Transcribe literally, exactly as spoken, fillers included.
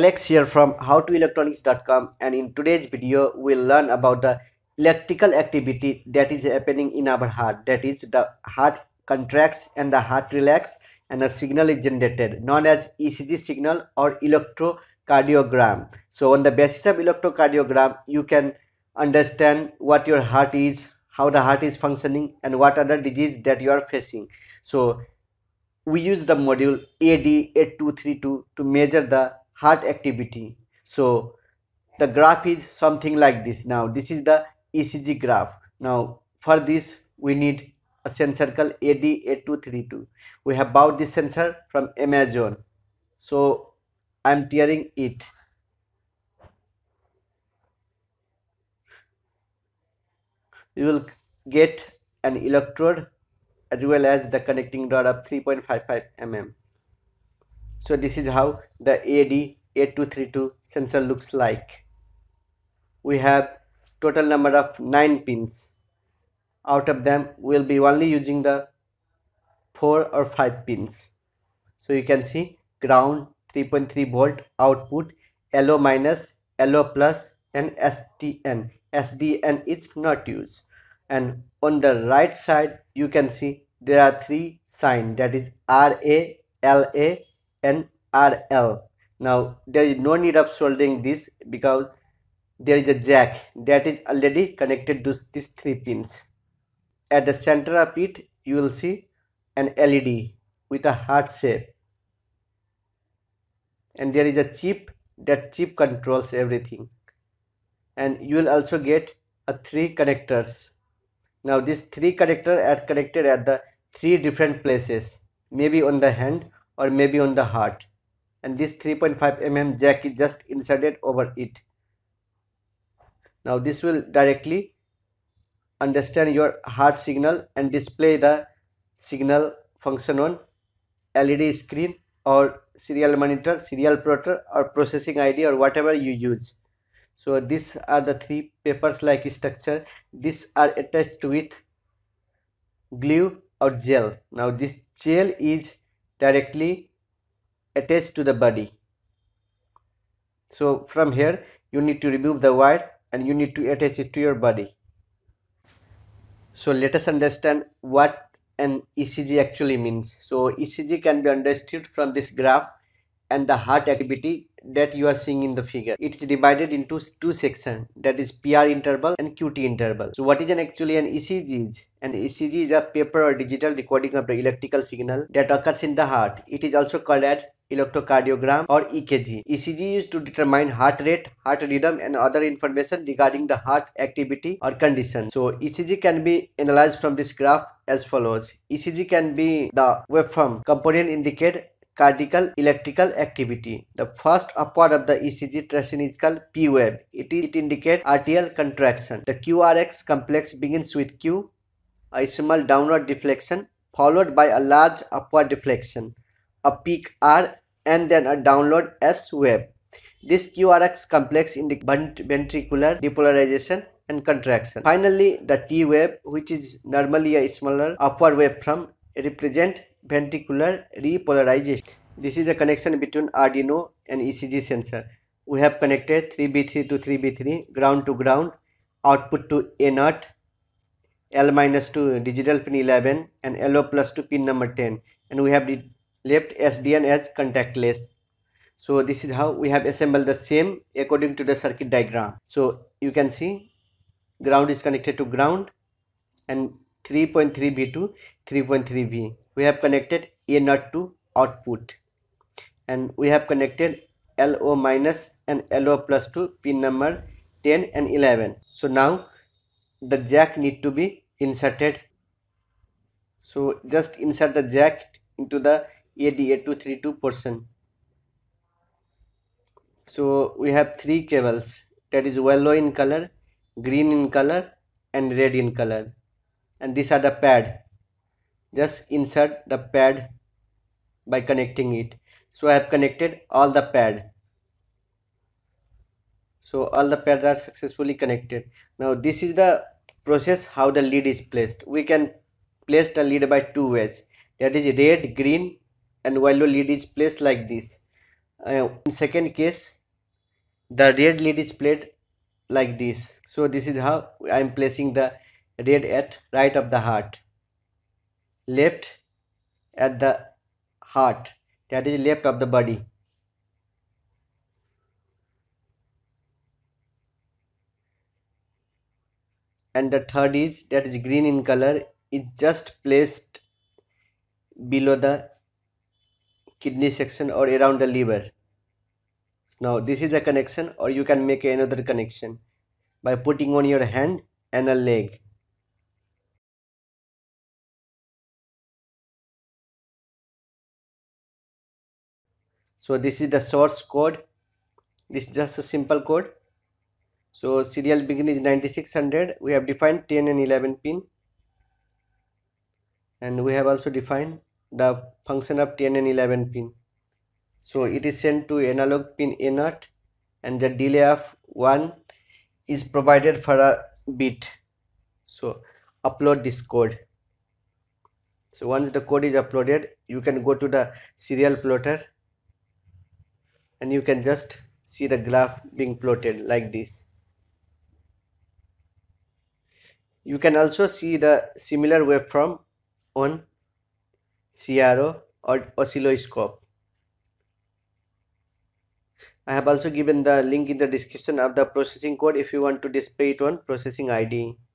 Alex here from how to electronics dot com, and in today's video we'll learn about the electrical activity that is happening in our heart. That is, the heart contracts and the heart relaxes and a signal is generated, known as E C G signal or electrocardiogram. So on the basis of electrocardiogram, you can understand what your heart is, how the heart is functioning, and what other disease that you are facing. So we use the module A D eight two three two to measure the heart activity. So the graph is something like this. Now this is the E C G graph. Now for this we need a sensor called A D eight two three two. We have bought this sensor from Amazon. So I am tearing it. You will get an electrode as well as the connecting rod of three point five five millimeters. So this is how the A D eight two three two sensor looks like. We have total number of nine pins. Out of them we will be only using the four or five pins. So you can see ground, three point three volt output, L O minus, L O plus, and S D N. S D N is not used. And on the right side you can see there are three signs, that is R A, L A and R L. Now there is no need of soldering this because there is a jack that is already connected to these three pins. At the center of it you will see an L E D with a heart shape, and there is a chip. That chip controls everything, and you will also get a three connectors. Now these three connectors are connected at the three different places, maybe on the hand or maybe on the heart, and this three point five millimeter jack is just inserted over it. Now this will directly understand your heart signal and display the signal function on L E D screen or serial monitor, serial plotter, or processing I D, or whatever you use. So these are the three papers like structure. These are attached with glue or gel. Now this gel is directly attached to the body. So from here you need to remove the wire and you need to attach it to your body. So let us understand what an E C G actually means. So E C G can be understood from this graph and the heart activity that you are seeing in the figure. It is divided into two sections, that is P R interval and Q T interval. So what is an actually an E C G is? An E C G is a paper or digital recording of the electrical signal that occurs in the heart. It is also called as electrocardiogram or E K G. E C G is to determine heart rate, heart rhythm, and other information regarding the heart activity or condition. So E C G can be analyzed from this graph as follows. E C G can be the waveform component indicate cardiac electrical activity. The first upward of the E C G traction is called P wave. It, it indicates arterial contraction. The Q R X complex begins with Q, a small downward deflection followed by a large upward deflection, a peak R, and then a downward S wave. This Q R X complex indicates ventricular depolarization and contraction. Finally, the T wave, which is normally a smaller upward waveform, represents ventricular repolarization. This is a connection between Arduino and E C G sensor. We have connected three B three to three B three, ground to ground, output to A zero, L minus to digital pin eleven, and L O plus to pin number ten, and we have left S D N as contactless. So this is how we have assembled the same according to the circuit diagram. So you can see ground is connected to ground, and three point three V to three point three V. We have connected A zero to output, and we have connected L O minus and L O plus to pin number ten and eleven. So now the jack need to be inserted. So just insert the jack into the A D eight two three two portion. So we have three cables, that is yellow in color, green in color, and red in color, and these are the pad. Just insert the pad by connecting it. So I have connected all the pad. So all the pads are successfully connected. Now this is the process how the lead is placed. We can place the lead by two ways, that is red, green, and yellow lead is placed like this, Uh, in second case, the red lead is played like this. So this is how I am placing the red at right of the heart, left at the heart, that is left of the body. And the third is, that is green in color, is just placed below the kidney section or around the liver. Now this is the connection, or you can make another connection by putting on your hand and a leg. So this is the source code. This is just a simple code. So serial begin is ninety-six hundred. We have defined ten and eleven pin, and we have also defined the function of ten and eleven pin. So it is sent to analog pin A zero, and the delay of one is provided for a bit. So upload this code. So once the code is uploaded, you can go to the serial plotter and you can just see the graph being plotted like this. You can also see the similar waveform on C R O or oscilloscope. I have also given the link in the description of the processing code if you want to display it on Processing I D E.